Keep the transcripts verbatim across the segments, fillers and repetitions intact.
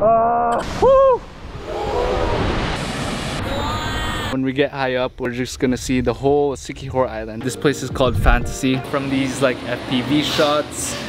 Uh, woo! When we get high up, we're just gonna see the whole Siquijor Island. This place is called Fantasy. From these like F P V shots,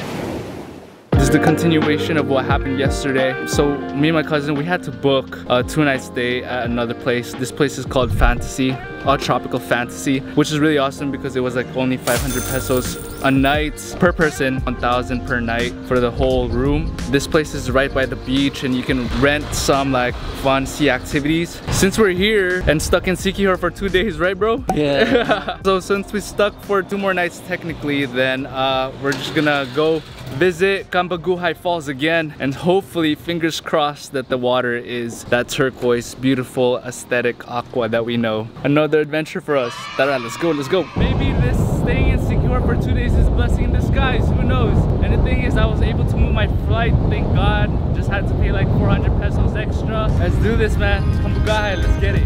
this is the continuation of what happened yesterday. So me and my cousin, we had to book a two night stay at another place. This place is called Fantasy, a tropical fantasy, which is really awesome because it was like only five hundred pesos a night per person, one thousand per night for the whole room. This place is right by the beach and you can rent some like fun sea activities. Since we're here and stuck in Siquijor for two days, right bro? Yeah. So since we stuck for two more nights technically, then uh, we're just gonna go visit Cambugahay Falls again, and hopefully, fingers crossed, that the water is that turquoise, beautiful, aesthetic aqua that we know. Another adventure for us. Tara, let's go, let's go. Maybe this staying in Siquijor for two days is a blessing in disguise, who knows? And the thing is, I was able to move my flight, thank God. Just had to pay like four hundred pesos extra. Let's do this, man. Cambugahay, let's get it.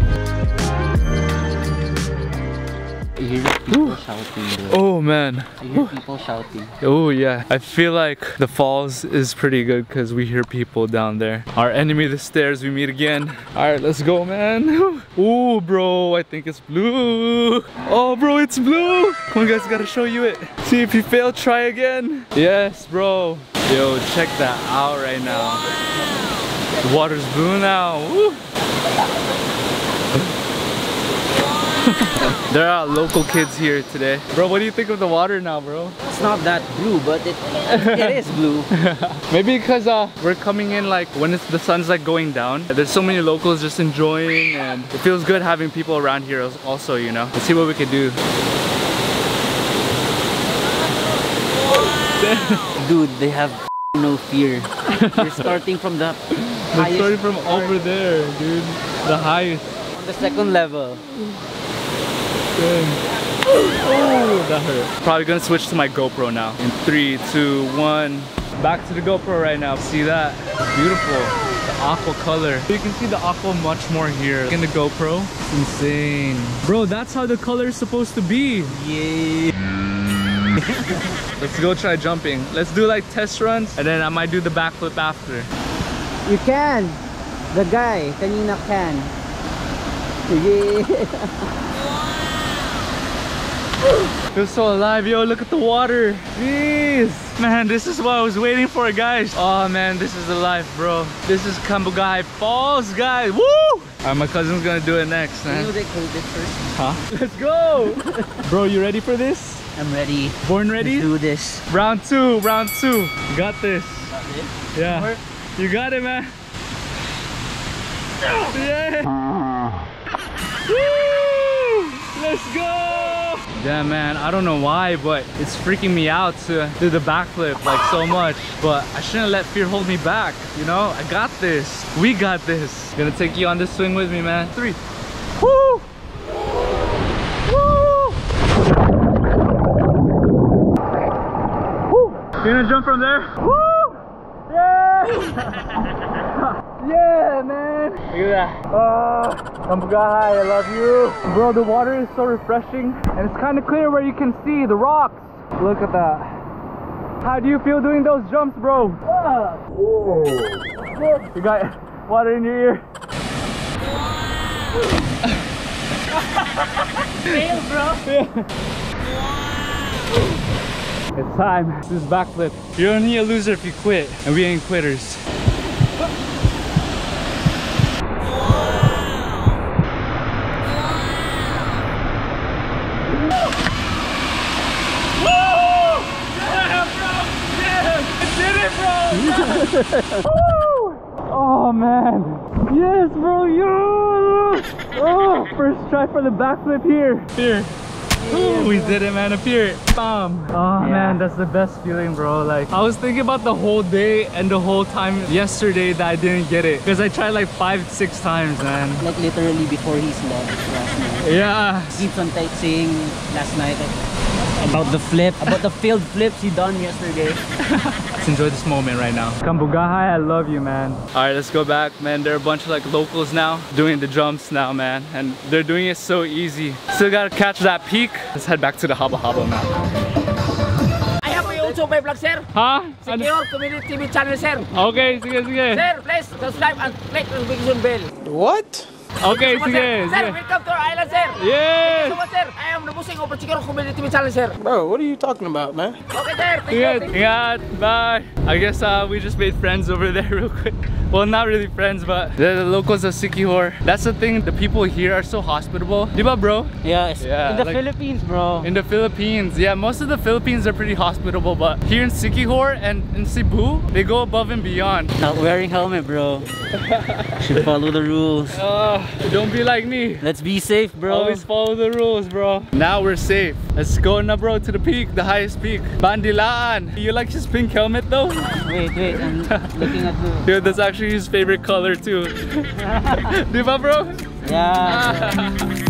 I hear people shouting, dude. Oh man. I hear people shouting. Oh yeah. I feel like the falls is pretty good because we hear people down there. Our enemy, the stairs, we meet again. Alright, let's go, man. Oh bro, I think it's blue. Oh bro, it's blue. Come on guys, gotta show you it. See, if you fail, try again. Yes, bro. Yo, check that out right now. The water's blue now. Woo. There are local kids here today. Bro, what do you think of the water now, bro? It's not that blue, but it, it is blue. Maybe because uh, we're coming in like when it's, the sun's like going down. There's so many locals just enjoying and it feels good having people around here also, you know. Let's see what we can do. Dude, they have no fear. They're starting from the They're starting from part. Over there, dude. The highest. On the second level. Oh, that hurt. Probably gonna switch to my GoPro now. In three, two, one. Back to the GoPro right now. See that? Beautiful. The aqua color. You can see the aqua much more here. In the GoPro, it's insane. Bro, that's how the color is supposed to be. Yeah. Let's go try jumping. Let's do like test runs and then I might do the backflip after. You can. The guy, kanina can. Yeah. Feels so alive, yo, look at the water. Jeez. Man, this is what I was waiting for, guys. Oh man, this is the life, bro. This is Cambugahay Falls, guys. Woo! Alright, my cousin's gonna do it next, man. You know they called it first. Huh? Let's go! Bro, you ready for this? I'm ready. Born ready? Let's do this. Round two, round two. You got this. Got this? Yeah. More? You got it, man. Yeah! Woo! Let's go! Yeah man, I don't know why, but it's freaking me out to do the backflip like so much. But I shouldn't let fear hold me back, you know? I got this. We got this. Gonna take you on this swing with me, man. Three. Woo! Woo! Woo! You gonna jump from there? Woo! Yeah! Yeah, man! Look at that. Oh, Cambugahay, I love you. Bro, the water is so refreshing. And it's kind of clear where you can see the rocks. Look at that. How do you feel doing those jumps, bro? Ah. Whoa. You got water in your ear. Fail, bro. Yeah. It's time. This is backflip. You're only a loser if you quit. And we ain't quitters. Oh man, yes bro, yo! Oh, first try for the backflip here. Here, yeah, we did it man, up here, bam! Oh yeah. Man, that's the best feeling bro, like I was thinking about the whole day and the whole time yesterday that I didn't get it. Because I tried like five, six times man. Like literally before he slept last night. Yeah. He's on tight saying last night about the flip, about the failed flips he done yesterday. Let's enjoy this moment right now. Cambugahay, I love you, man. All right, let's go back, man. There are a bunch of like locals now doing the jumps now, man. And they're doing it so easy. Still gotta catch that peak. Let's head back to the haba haba, man. I have my own, so my subscribe lang, sir. Ha? Siquijor Community T V channel, sir. Okay, sige, sige. Sir, please subscribe and click the notification bell. What? Okay, sige, sige. Sir, welcome to our island, sir. Yes. Thank you so much, sir. I am the bossing of Siquijor Community T V channel, sir. Bro, what are you talking about, man? Okay, sir. Thank you. Yeah, bye. I guess uh, we just made friends over there real quick. Well, not really friends, but they're the locals of Siquijor. That's the thing, the people here are so hospitable. Diba, bro? Yeah, yeah, in the like, Philippines, bro. In the Philippines, yeah. Most of the Philippines are pretty hospitable, but here in Siquijor and in Cebu, they go above and beyond. Not wearing helmet, bro. Should follow the rules. Uh, don't be like me. Let's be safe, bro. Always follow the rules, bro. Now we're safe. Let's go now, bro, to the peak, the highest peak. Bandilaan. You like his pink helmet, though? Wait, wait, I'm looking at the... Dude, that's actually his favorite color too. Diba, bro? Yeah.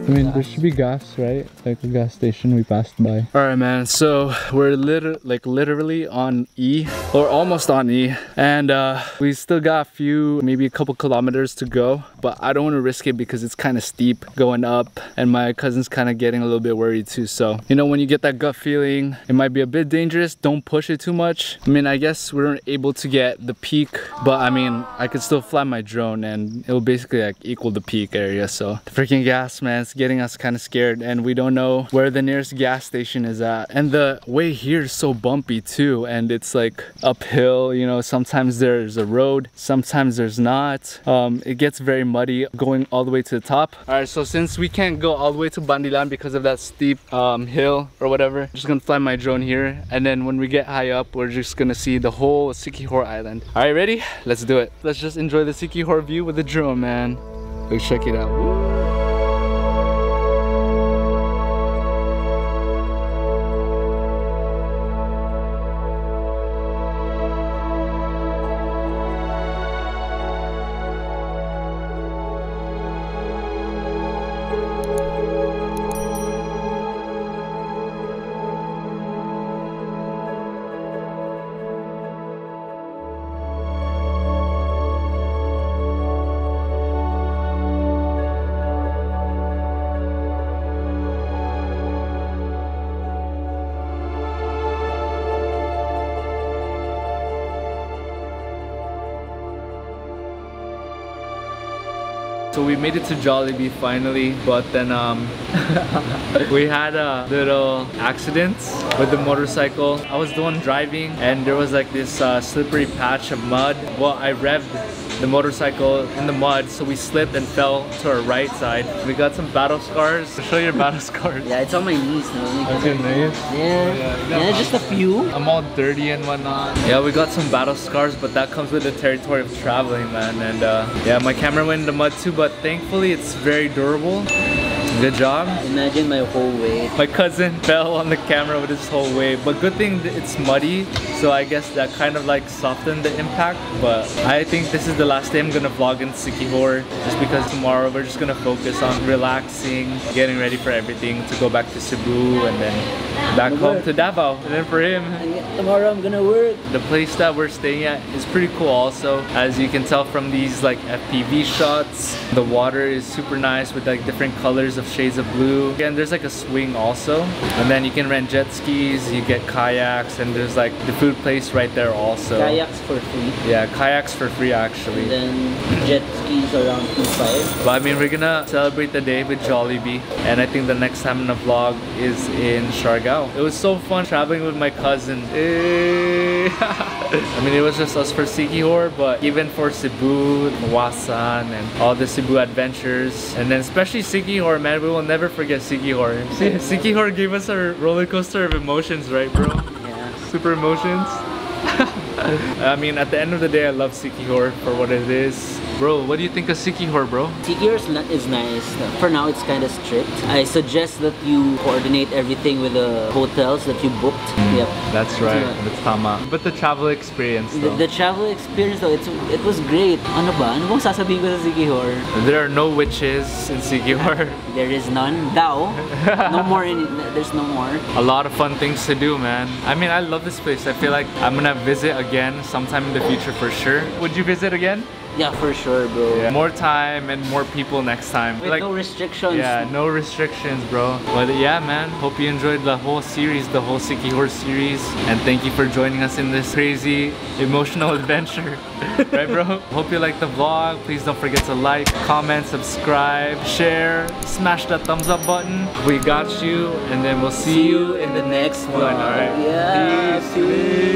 I mean, there should be gas, right? Like the gas station we passed by. All right, man. So we're liter like literally on E, or almost on E, and uh, we still got a few, maybe a couple kilometers to go. But I don't want to risk it because it's kind of steep going up, and my cousin's kind of getting a little bit worried too. So you know, when you get that gut feeling, it might be a bit dangerous. Don't push it too much. I mean, I guess we weren't able to get the peak, but I mean, I could still fly my drone, and it'll basically like equal the peak area. So the freaking gas, man. It's getting us kind of scared, and we don't know where the nearest gas station is at, and the way here is so bumpy too, and it's like uphill, you know, sometimes there's a road, sometimes there's not. Um, it gets very muddy going all the way to the top. All right, so since we can't go all the way to Bandilaan because of that steep um, hill or whatever, I'm just gonna fly my drone here, and then when we get high up, we're just gonna see the whole Siquijor Island. All right, ready? Let's do it. Let's just enjoy the Siquijor view with the drone, man. Let's check it out. Woo. So we made it to Jollibee finally, but then um, we had a little accident with the motorcycle. I was the one driving, and there was like this uh, slippery patch of mud. Well, I revved the motorcycle in the mud, so we slipped and fell to our right side. We got some battle scars. Show your battle scars. Yeah, it's on my knees now. It's your knees? Yeah, yeah, yeah, just a few. I'm all dirty and whatnot. Yeah, we got some battle scars, but that comes with the territory of traveling, man. And uh, yeah, my camera went in the mud too, but thankfully it's very durable. Good job. Imagine my whole weight. My cousin fell on the camera with his whole weight, but good thing it's muddy, so I guess that kind of like softened the impact. But I think this is the last day I'm gonna vlog in Siquijor, just because tomorrow we're just gonna focus on relaxing, getting ready for everything to go back to Cebu and then back I'm home work. to Davao. And then for him, tomorrow I'm gonna work. The place that we're staying at is pretty cool also, as you can tell from these like F P V shots. The water is super nice with like different colors of shades of blue, and there's like a swing also, and then you can rent jet skis, you get kayaks, and there's like the food place right there also. Kayaks for free. Yeah, kayaks for free actually. And then jet skis around two five. But I mean, we're gonna celebrate the day with Jollibee, and I think the next time in the vlog is in Siargao. It was so fun traveling with my cousin. Hey. I mean, it was just us for Siquijor, but even for Cebu, Wasan, and all the Cebu adventures, and then especially Siquijor, man. We will never forget Siquijor. Siquijor gave us a roller coaster of emotions, right, bro? Yeah. Super emotions. I mean, at the end of the day, I love Siquijor for what it is. Bro, what do you think of Siquijor, bro? Siquijor is nice. For now, it's kind of strict. I suggest that you coordinate everything with the hotels that you booked. Yep. That's right. So, that's tama. But the travel experience, though. The, the travel experience, though, it's, it was great. Ano ba? Ano bang sasabihin ko sa Siquijor? There are no witches in Siquijor. There is none. Daw. No more. In, there's no more. A lot of fun things to do, man. I mean, I love this place. I feel like I'm gonna visit again again sometime in the future for sure. Would you visit again? Yeah, for sure, bro. Yeah. More time and more people next time. With like, no restrictions. Yeah, no restrictions, bro. But yeah, man, hope you enjoyed the whole series, the whole Siquijor series. And thank you for joining us in this crazy, emotional adventure. Right, bro? Hope you liked the vlog. Please don't forget to like, comment, subscribe, share, smash that thumbs up button. We got you, and then we'll see, see you in the next one. All right? Yeah, peace. Peace.